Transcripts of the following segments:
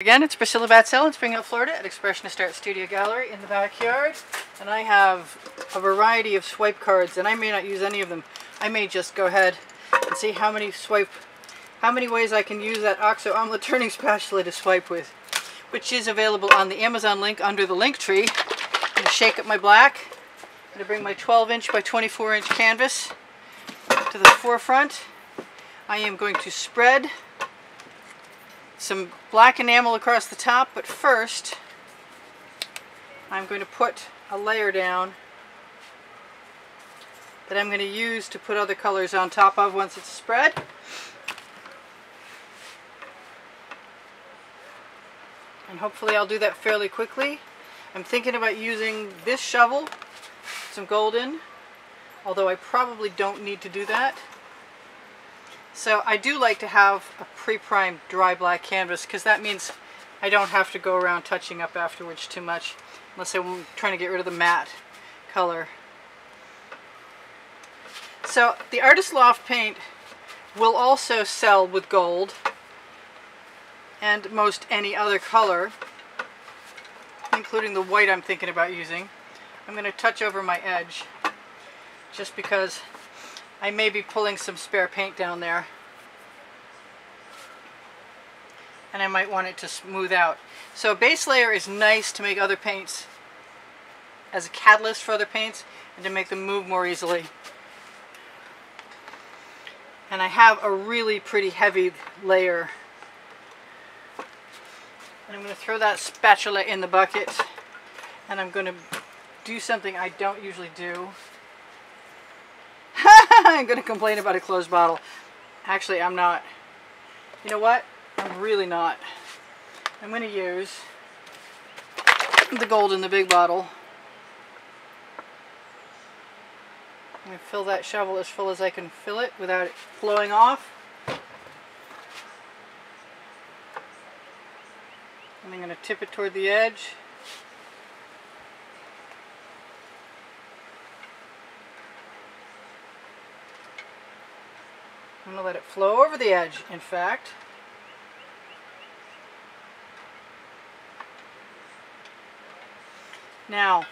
Again, it's Priscilla Batzell in Spring Hill, Florida at Expressionist Art Studio Gallery in the backyard. And I have a variety of swipe cards, and I may not use any of them. I may just go ahead and see how many ways I can use that Oxo omelet turning spatula to swipe with, which is available on the Amazon link under the link tree. I'm going to shake up my black. I'm going to bring my 12-inch by 24-inch canvas to the forefront. I am going to spread some black enamel across the top, but first I'm going to put a layer down that I'm going to use to put other colors on top of once it's spread. And hopefully I'll do that fairly quickly. I'm thinking about using this shovel, some Golden, although I probably don't need to do that. So I do like to have a pre-primed dry black canvas, because that means I don't have to go around touching up afterwards too much, unless I'm trying to get rid of the matte color. So the Artist Loft paint will also sell with gold and most any other color, including the white I'm thinking about using. I'm going to touch over my edge just because I may be pulling some spare paint down there, and I might want it to smooth out. So a base layer is nice to make other paints, as a catalyst for other paints, and to make them move more easily. And I have a really pretty heavy layer, and I'm going to throw that spatula in the bucket, and I'm going to do something I don't usually do. I'm going to complain about a closed bottle. Actually, I'm not. You know what? I'm really not. I'm going to use the gold in the big bottle. I'm going to fill that shovel as full as I can fill it without it blowing off. And I'm going to tip it toward the edge. I'm going to let it flow over the edge, in fact. Now,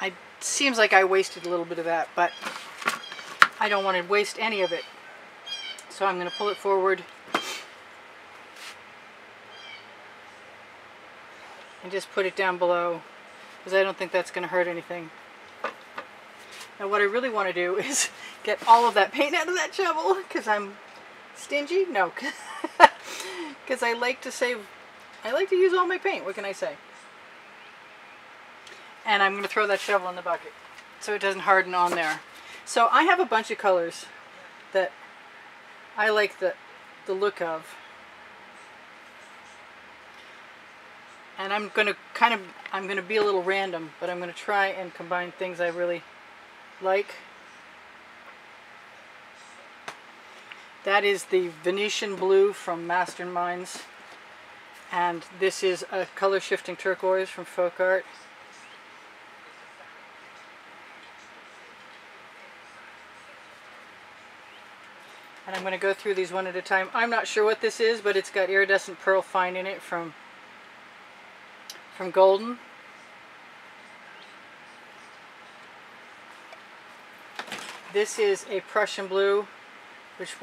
it seems like I wasted a little bit of that, but I don't want to waste any of it. So I'm going to pull it forward and just put it down below, because I don't think that's going to hurt anything. Now, what I really want to do is get all of that paint out of that shovel, because I'm stingy? No, because I like to use all my paint, what can I say? And I'm going to throw that shovel in the bucket so it doesn't harden on there. So I have a bunch of colors that I like the look of. And I'm going to be a little random, but I'm going to try and combine things I really like. That is the Venetian blue from Masterminds, and this is a color shifting turquoise from FolkArt. And I'm going to go through these one at a time. I'm not sure what this is, but it's got iridescent pearl fine in it from Golden. This is a Prussian blue, which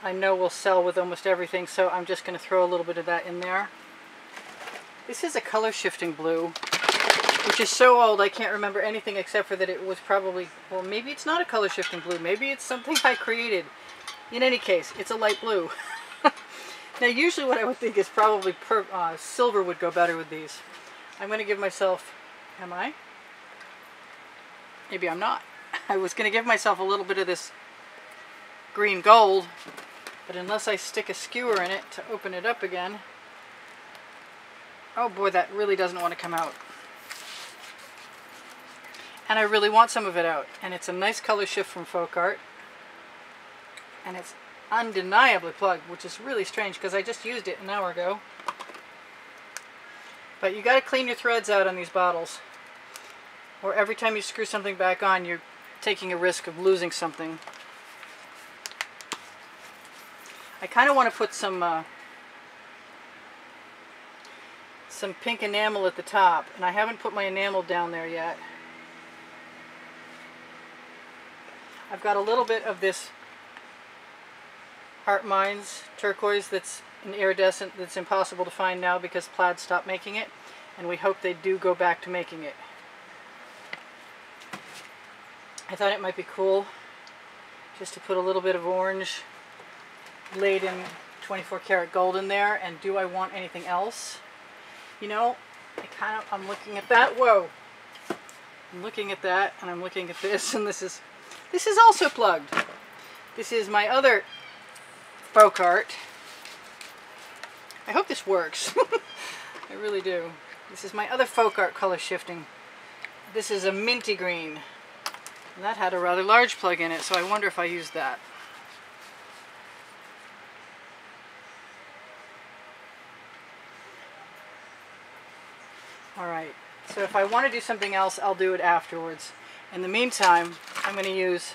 I know will sell with almost everything, so I'm just going to throw a little bit of that in there. This is a color shifting blue, which is so old I can't remember anything except for that it was probably, well, maybe it's not a color shifting blue, maybe it's something I created. In any case, it's a light blue. Now usually what I would think is probably silver would go better with these. I'm going to give myself, am I? Maybe I'm not. I was going to give myself a little bit of this green gold, but unless I stick a skewer in it to open it up again, oh boy, that really doesn't want to come out. And I really want some of it out, and it's a nice color shift from FolkArt, and it's undeniably plugged, which is really strange because I just used it an hour ago. But you got to clean your threads out on these bottles, or every time you screw something back on, you're taking a risk of losing something. I kind of want to put some some pink enamel at the top, and I haven't put my enamel down there yet. I've got a little bit of this Art Minds turquoise that's an iridescent that's impossible to find now because Plaid stopped making it, and we hope they do go back to making it. I thought it might be cool just to put a little bit of orange laid in 24 karat gold in there, and do I want anything else? You know, I'm looking at that, whoa! I'm looking at that, and I'm looking at this, and this is also plugged. This is my other FolkArt. I hope this works. I really do. This is my other FolkArt color shifting. This is a minty green. And that had a rather large plug in it, so I wonder if I used that. Alright, so if I want to do something else, I'll do it afterwards. In the meantime, I'm going to use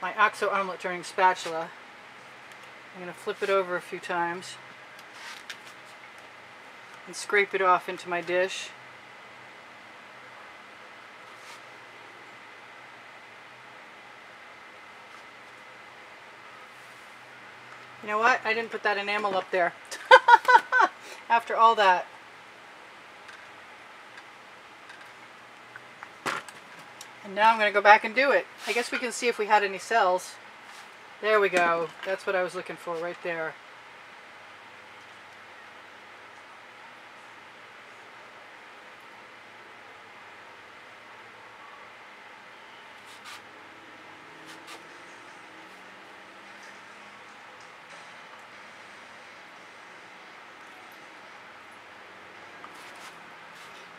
my Oxo omelet turning spatula. I'm going to flip it over a few times and scrape it off into my dish. You know what? I didn't put that enamel up there. After all that. And now I'm going to go back and do it. I guess we can see if we had any cells. There we go. That's what I was looking for right there.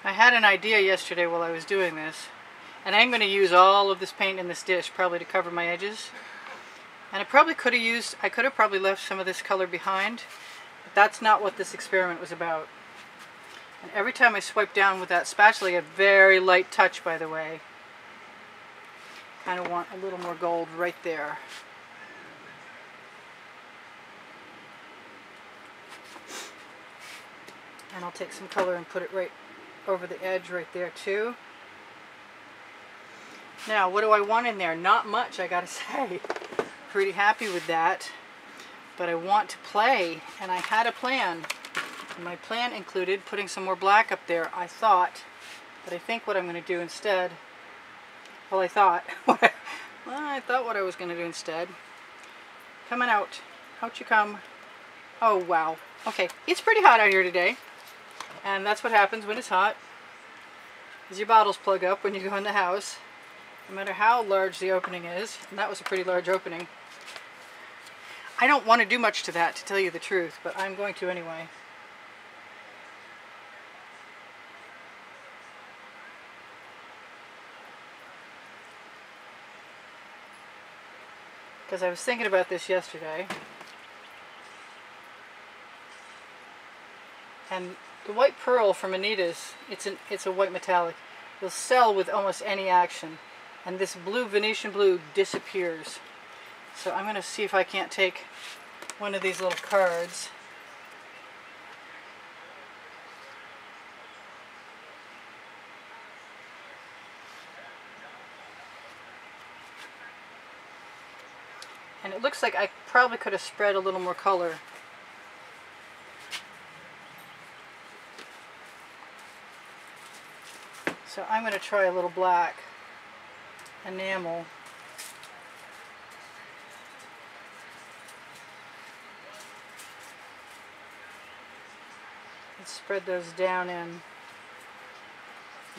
I had an idea yesterday while I was doing this, and I'm going to use all of this paint in this dish probably to cover my edges. And I could have probably left some of this color behind, but that's not what this experiment was about. And every time I swipe down with that spatula, I get a very light touch, by the way. Kind of want a little more gold right there. And I'll take some color and put it right over the edge right there too. Now, what do I want in there? Not much, I gotta say. Pretty happy with that, but I want to play, and I had a plan, and my plan included putting some more black up there, I thought. But I think what I'm going to do instead, well, I thought what I was going to do instead, coming out, out you come. Oh wow, okay, it's pretty hot out here today, and that's what happens when it's hot, is your bottles plug up when you go in the house, no matter how large the opening is. And that was a pretty large opening. I don't want to do much to that, to tell you the truth, but I'm going to anyway. Because I was thinking about this yesterday. And the white pearl from Anita's, it's a white metallic, will sell with almost any action. And this blue, Venetian blue, disappears. So I'm going to see if I can't take one of these little cards. And it looks like I probably could have spread a little more color. So I'm going to try a little black enamel. Let's spread those down in and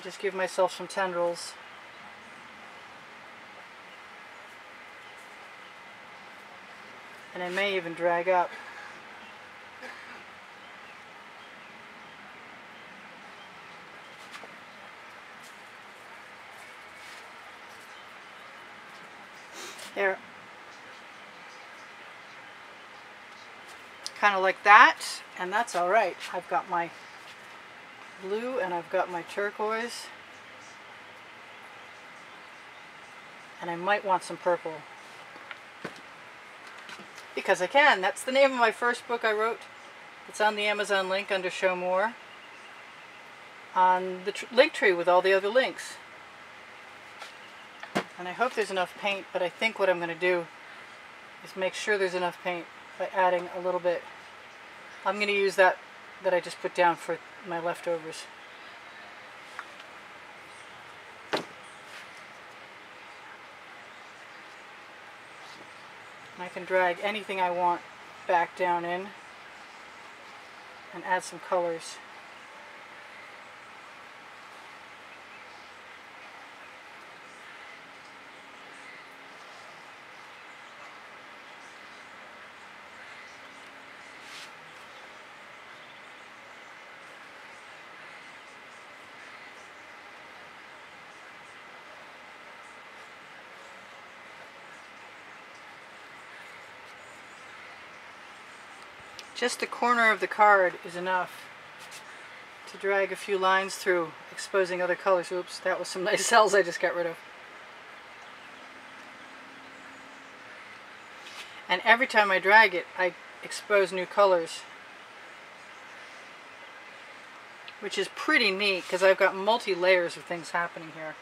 just give myself some tendrils. And I may even drag up. There. Kind of like that, and that's all right. I've got my blue and I've got my turquoise, and I might want some purple. because I can. That's the name of my first book I wrote. It's on the Amazon link under Show More, on the link tree with all the other links. And I hope there's enough paint, but I think what I'm going to do is make sure there's enough paint by adding a little bit. I'm going to use that I just put down for my leftovers. And I can drag anything I want back down in and add some colors. Just the corner of the card is enough to drag a few lines through, exposing other colors. Oops, that was some nice cells I just got rid of. And every time I drag it, I expose new colors, which is pretty neat because I've got multi-layers of things happening here.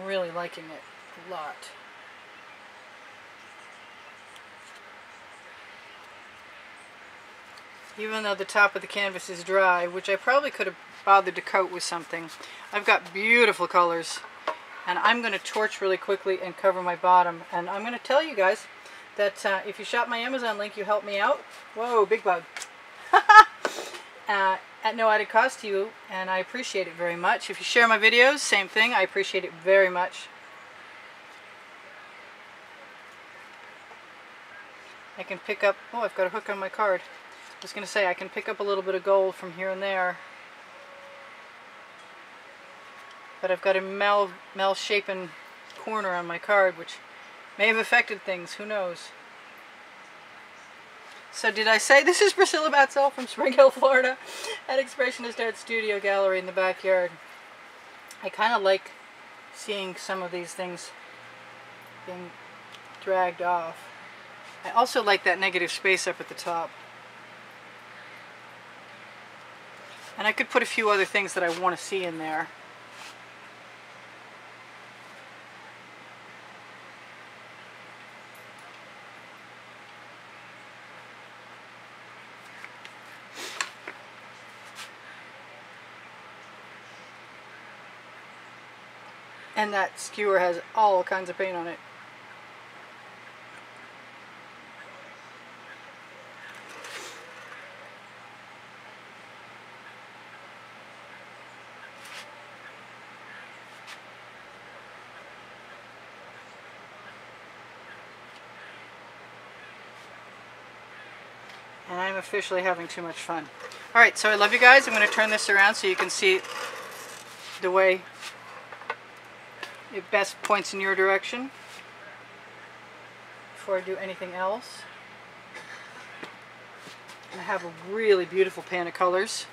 I'm really liking it a lot. Even though the top of the canvas is dry, which I probably could have bothered to coat with something, I've got beautiful colors. And I'm going to torch really quickly and cover my bottom. And I'm going to tell you guys that if you shop my Amazon link, you help me out. Whoa, big bug. At no added cost to you, and I appreciate it very much. If you share my videos, same thing. I appreciate it very much. I can pick up... Oh, I've got a hook on my card. I was going to say I can pick up a little bit of gold from here and there, but I've got a mal-shapen corner on my card, which may have affected things. Who knows? So did I say this is Priscilla Batzell from Spring Hill, Florida, at Expressionist Art Studio Gallery in the backyard. I kind of like seeing some of these things being dragged off. I also like that negative space up at the top. And I could put a few other things that I want to see in there. And that skewer has all kinds of paint on it. And I'm officially having too much fun. Alright, so I love you guys. I'm going to turn this around so you can see the way it best points in your direction before I do anything else. And I have a really beautiful pan of colors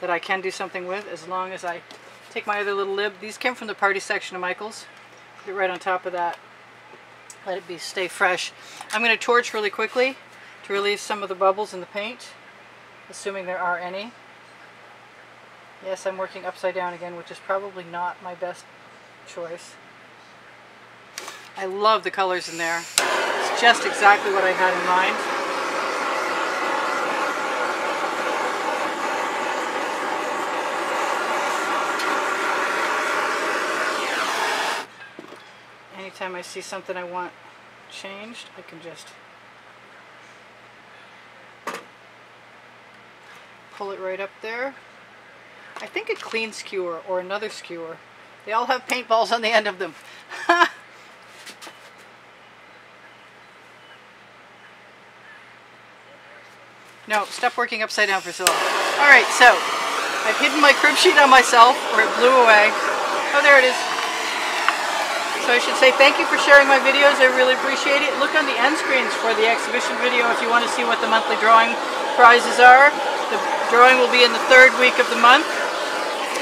that I can do something with as long as I take my other little lib. These came from the party section of Michael's. Put it right on top of that. Let it stay fresh. I'm going to torch really quickly to release some of the bubbles in the paint, assuming there are any. Yes, I'm working upside down again, which is probably not my best choice. I love the colors in there. It's just exactly what I had in mind. Anytime I see something I want changed, I can just pull it right up there. I think a clean skewer or another skewer. They all have paintballs on the end of them. No, stop working upside down, Priscilla. Alright, so I've hidden my crib sheet on myself, or it blew away. Oh, there it is. So I should say thank you for sharing my videos. I really appreciate it. Look on the end screens for the exhibition video if you want to see what the monthly drawing prizes are. The drawing will be in the third week of the month.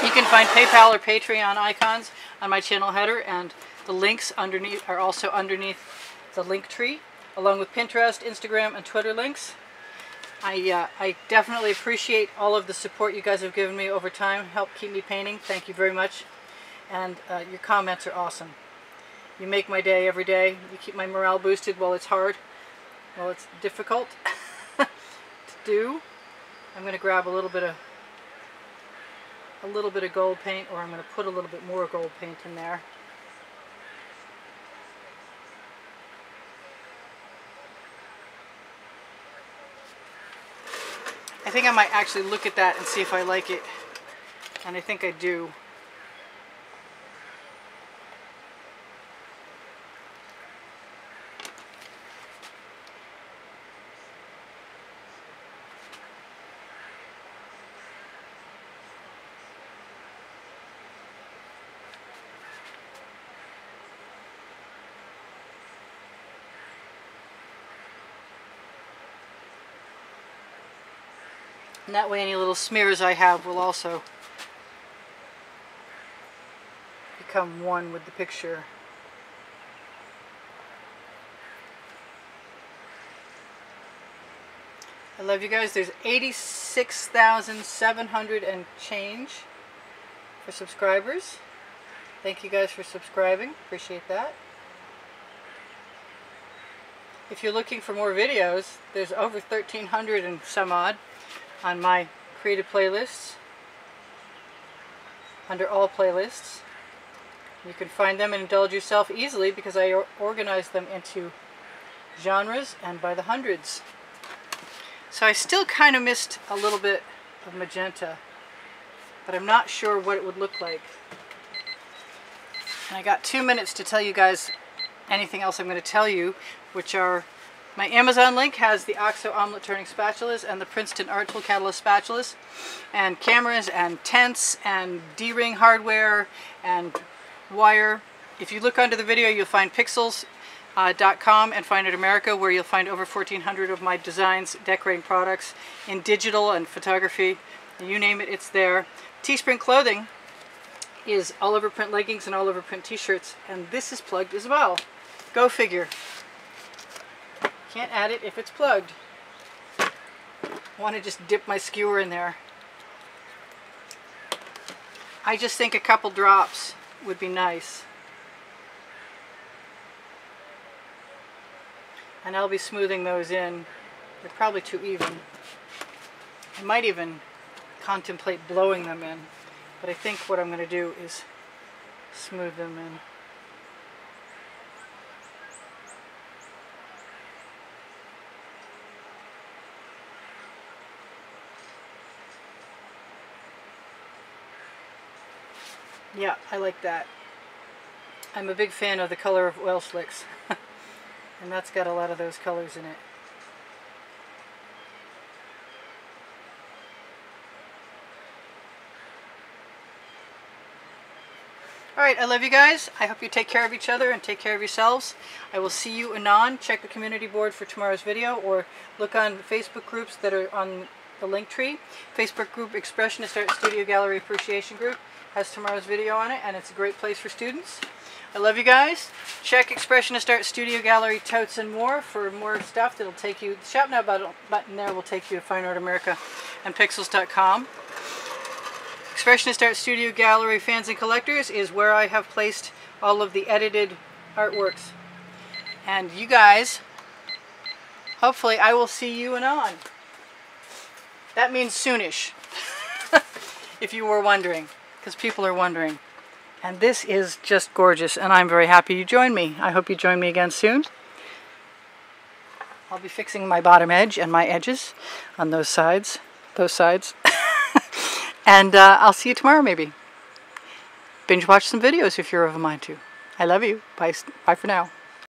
You can find PayPal or Patreon icons on my channel header, and the links underneath are also underneath the link tree. along with Pinterest, Instagram, and Twitter links. I definitely appreciate all of the support you guys have given me over time. Help keep me painting. Thank you very much. And your comments are awesome. You make my day every day. You keep my morale boosted while it's hard, while it's difficult to do. I'm going to grab a little bit of gold paint, or I'm going to put a little bit more gold paint in there. I think I might actually look at that and see if I like it, and I think I do. And that way any little smears I have will also become one with the picture. I love you guys. There's 86,700 and change for subscribers. Thank you guys for subscribing. Appreciate that. If you're looking for more videos, there's over 1,300 and some odd on my creative playlists, under all playlists. You can find them and indulge yourself easily because I organize them into genres and by the hundreds. So I still kind of missed a little bit of magenta, but I'm not sure what it would look like. And I got 2 minutes to tell you guys anything else I'm going to tell you, which are my Amazon link has the Oxo omelet turning spatulas and the Princeton Art Tool Catalyst spatulas and cameras and tents and D-ring hardware and wire. If you look under the video, you'll find Pixels.com and Fine Art America, where you'll find over 1,400 of my designs, decorating products in digital and photography. You name it, it's there. Teespring clothing is all over print leggings and all over print t-shirts, and this is plugged as well. Go figure. Can't add it if it's plugged. I want to just dip my skewer in there. I just think a couple drops would be nice. And I'll be smoothing those in. They're probably too even. I might even contemplate blowing them in, but I think what I'm going to do is smooth them in. Yeah, I like that. I'm a big fan of the color of oil slicks. And that's got a lot of those colors in it. Alright, I love you guys. I hope you take care of each other and take care of yourselves. I will see you anon. Check the community board for tomorrow's video, or look on the Facebook groups that are on the Linktree. Facebook group Expressionist Art Studio Gallery Appreciation Group has tomorrow's video on it, and it's a great place for students. I love you guys. Check Expressionist Art Studio Gallery Totes and More for more stuff that'll take you. The Shop Now button there will take you to Fine Art America and Pixels.com. Expressionist Art Studio Gallery Fans and Collectors is where I have placed all of the edited artworks. And you guys, hopefully I will see you anon. That means soonish, if you were wondering, because people are wondering. And this is just gorgeous, and I'm very happy you joined me. I hope you join me again soon. I'll be fixing my bottom edge and my edges on those sides. And I'll see you tomorrow, maybe. Binge watch some videos if you're of a mind to. I love you. Bye for now.